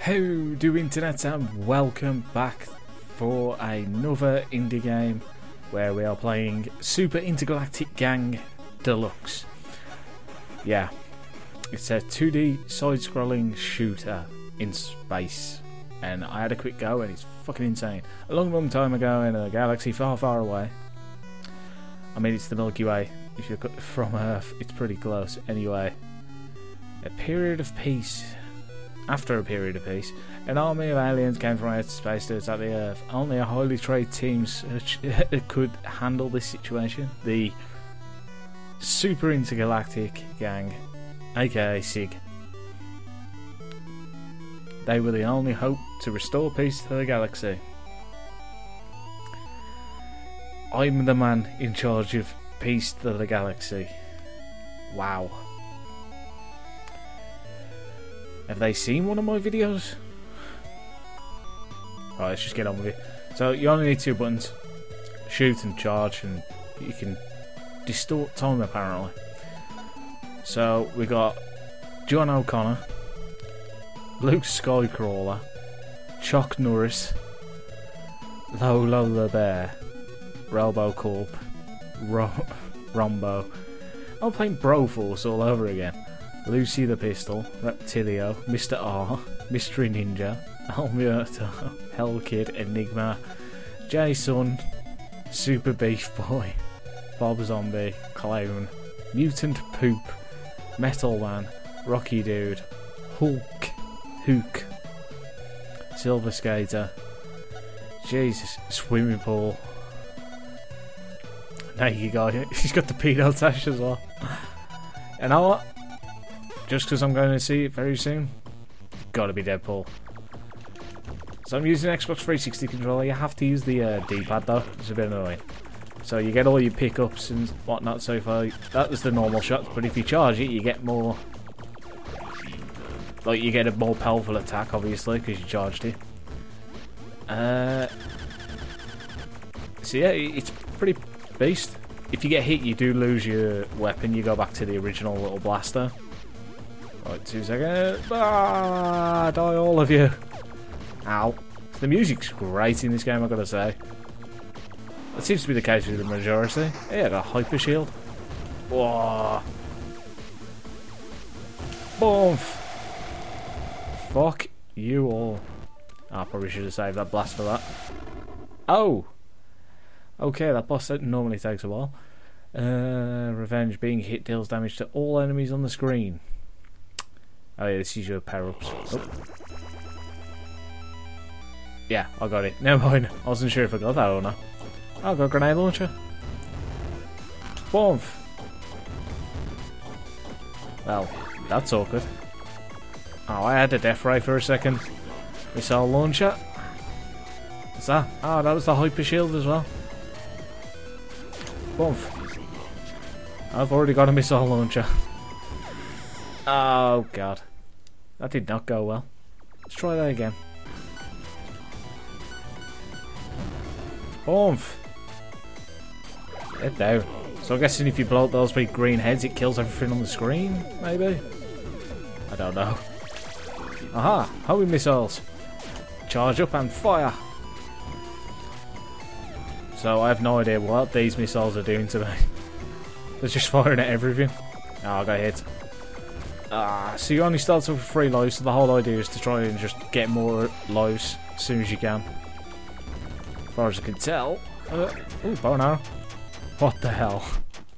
How do internet, and welcome back for another indie game where we are playing Super Intergalactic Gang Deluxe. Yeah, it's a 2D side-scrolling shooter in space, and I had a quick go and it's fucking insane. A long, long time ago in a galaxy far, far away. I mean, it's the Milky Way. If you look from Earth, it's pretty close. Anyway, a period of peace. After a period of peace, an army of aliens came from outer space to attack the Earth. Only a highly trained team could handle this situation. The Super Intergalactic Gang, aka SIG. They were the only hope to restore peace to the galaxy. I'm the man in charge of peace to the galaxy. Wow. Have they seen one of my videos? Alright, let's just get on with it. So, you only need two buttons. Shoot and charge, and you can distort time, apparently. So, we got John O'Connor, Luke Skycrawler, Chuck Norris, Lola Bear, Robo Corp, Rombo. I'm playing Broforce all over again. Lucy the Pistol, Reptilio, Mr. R, Mystery Ninja, Al-Murta, Hellkid, Enigma, Jason, Super Beef Boy, Bob Zombie, Clone, Mutant Poop, Metal Man, Rocky Dude, Hook, Silver Skater, Jesus, Swimming Pool, Naked Guy, he's got the pedo tash as well. And I what? Just because I'm going to see it very soon, gotta be Deadpool. So I'm using an Xbox 360 controller. You have to use the D-pad though, it's a bit annoying. So you get all your pickups and whatnot so far. That was the normal shots, but if you charge it, you get more. Like, you get a more powerful attack, obviously, because you charged it. So yeah, it's pretty beast. If you get hit, you do lose your weapon. You go back to the original little blaster. Right, 2 seconds. Ah, die all of you. Ow. The music's great in this game, I've got to say. That seems to be the case with the majority. Yeah, I got a hyper shield. Whoa. Boom. Fuck you all. I probably should have saved that blast for that. Oh. Okay, that boss normally takes a while. Revenge. Being hit deals damage to all enemies on the screen. Oh yeah, this is your power-ups. Oh. Yeah, I got it. Never mind. I wasn't sure if I got that or not. I got a grenade launcher. Boom. Well, that's awkward. Oh, I had a death ray for a second. Missile launcher. What's that? Oh, that was the hyper shield as well. Boom. I've already got a missile launcher. Oh god. That did not go well. Let's try that again. Boomf! Get down. So I'm guessing if you blow up those big green heads, it kills everything on the screen, maybe? I don't know. Aha! Homing missiles! Charge up and fire! So I have no idea what these missiles are doing to me. They're just firing at everything. Oh, I got hit. Ah, so you only start off with 3 lives, so the whole idea is to try and just get more lives as soon as you can. As far as I can tell. Ooh, bow and arrow. What the hell?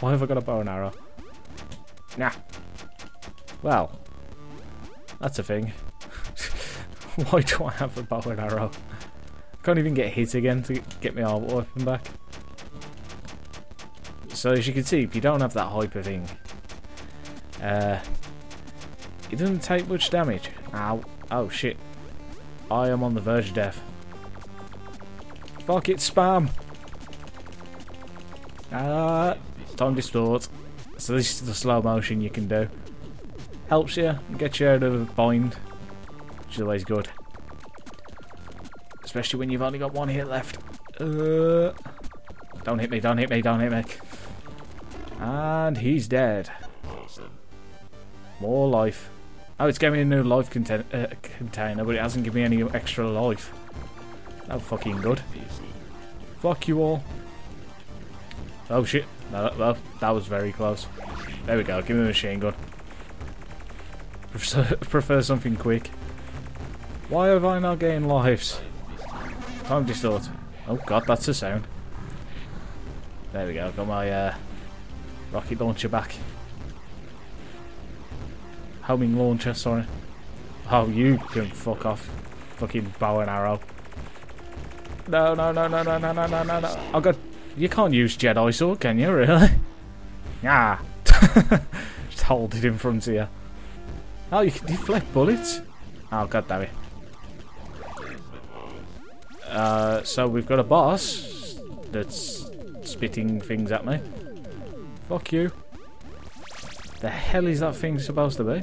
Why have I got a bow and arrow? Nah. Well, that's a thing. Why do I have a bow and arrow? I can't even get hit again to get my arm weapon back. So as you can see, if you don't have that hyper thing, it doesn't take much damage. Ow. Oh shit. I am on the verge of death. Fuck it, spam! Time distort. So this is the slow motion you can do. Helps you, gets you out of a bind. Which is always good. Especially when you've only got 1 hit left. Don't hit me, don't hit me, don't hit me. And he's dead. More life. Oh, it's gave me a new life container, but it hasn't given me any extra life. Oh, fucking good. Fuck you all. Oh shit. That was very close. There we go, give me a machine gun. Prefer something quick. Why have I not gained lives? Time distort. Oh god, that's the sound. There we go, got my rocket launcher back. Homing launcher, sorry. Oh, you can fuck off. Fucking bow and arrow. No, no, no, no, no, no, no, no, no, no. Oh god, you can't use Jedi sword, can you, really? Nah. Just hold it in front of you. Oh, you can deflect bullets? Oh, god damn it. So we've got a boss that's spitting things at me. Fuck you. The hell is that thing supposed to be?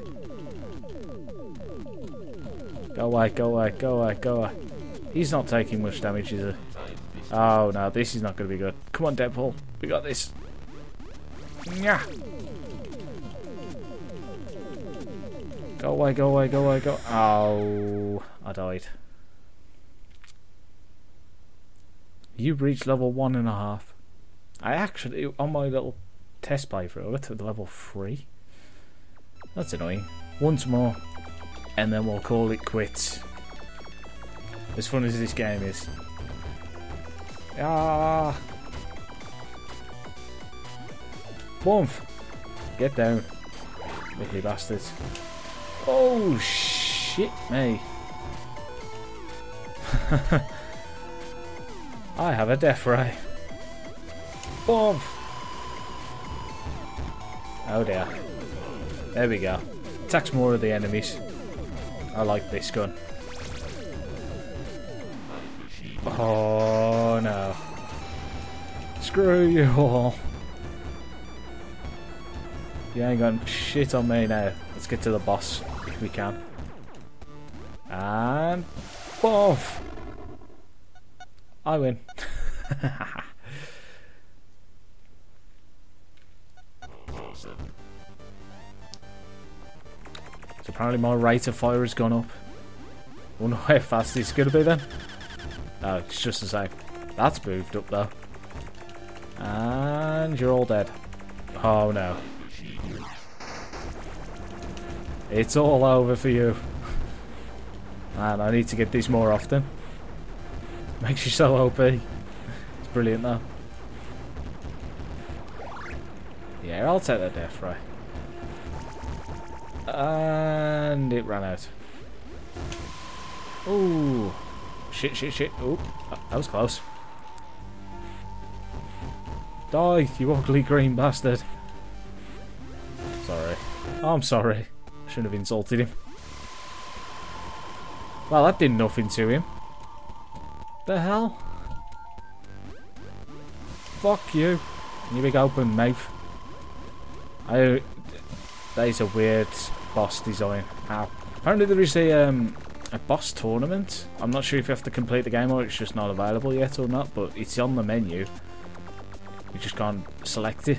Go away, go away, go away, go away. He's not taking much damage, is he? Oh no, this is not going to be good. Come on, Deadpool. We got this. Yeah. Go away, go away, go away, go. Oh, I died. You've reached level 1.5. I actually, on my little test playthrough, I got to level 3. That's annoying. Once more, and then we'll call it quits. As fun as this game is. Ah! Boomf! Get down. Lovely bastards. Oh, shit me. I have a death ray. Boom! Oh dear. There we go. Attacks more of the enemies. I like this gun. Oh no. Screw you all. You ain't got shit on me now. Let's get to the boss if we can. And boom! I win. So apparently my rate of fire has gone up. Wonder how fast it's going to be then. No, it's just the same. That's moved up though. And you're all dead. Oh no. It's all over for you. Man, I need to get these more often. Makes you so OP. It's brilliant though. Yeah, I'll take that death ray. And it ran out. Ooh. Shit, shit, shit. Ooh. That was close. Die, you ugly green bastard. Sorry. Oh, I'm sorry. I shouldn't have insulted him. Well, that did nothing to him. The hell? Fuck you, you big open mouth. That is a weird boss design. Ow. Apparently there is a boss tournament. I'm not sure if you have to complete the game or it's just not available yet or not, but it's on the menu. You just can't select it.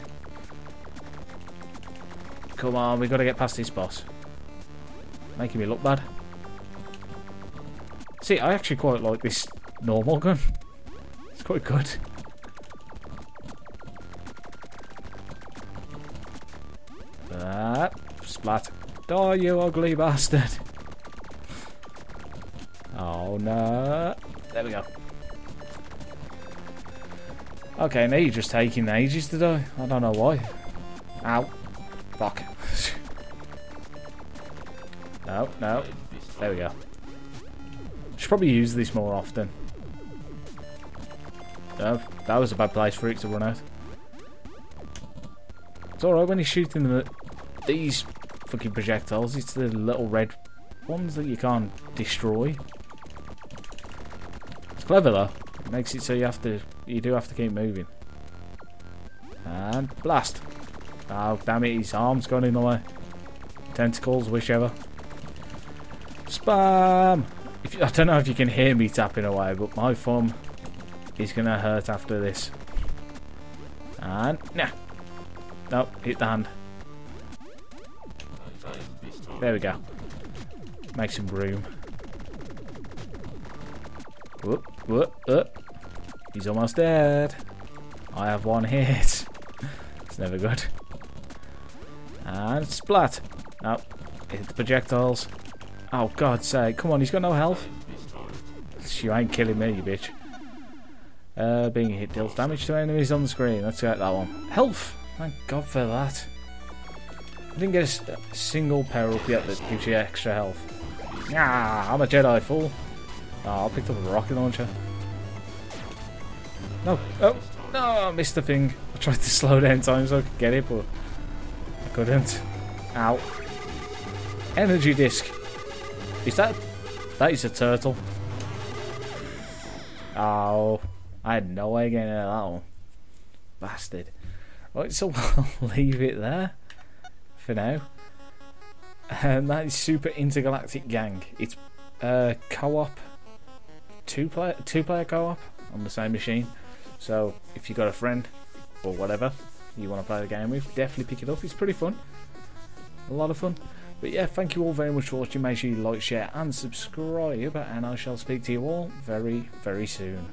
Come on, we got to get past this boss. Making me look bad. See, I actually quite like this normal gun. It's quite good. Splat. Die, you ugly bastard. Oh no. There we go. Okay, now you're just taking ages to die. I don't know why. Ow. Fuck. No, no. There we go. Should probably use this more often. No, that was a bad place for it to run out. It's alright when he's shooting them at these fucking projectiles, it's the little red ones that you can't destroy. It's clever though. It makes it so you do have to keep moving. And blast. Oh damn it, his arm's gone in the way. Tentacles, whichever. Spam! I don't know if you can hear me tapping away, but my thumb is going to hurt after this. And, nah. Nope, hit the hand. There we go. Make some room. Whoop, whoop, whoop. He's almost dead. I have one hit. It's never good. And splat. No, hit the projectiles. Oh, God's sake. Come on, he's got no health. You ain't killing me, you bitch. Being hit deals damage to enemies on the screen. Let's get that one. Health! Thank God for that. I didn't get a single power up yet that gives you extra health. Ah, I'm a Jedi fool. Oh, I picked up a rocket launcher. No, oh, no, I missed the thing. I tried to slow down time so I could get it, but I couldn't. Ow. Energy disc. Is that... That is a turtle. Oh, I had no way getting out of that one. Bastard. Right, so I'll leave it there for now. And that is Super Intergalactic Gang. It's co-op, two-player co-op on the same machine. So if you've got a friend or whatever you want to play the game with, definitely pick it up. It's pretty fun. A lot of fun. But yeah, thank you all very much for watching. Make sure you like, share and subscribe, and I shall speak to you all very, very soon.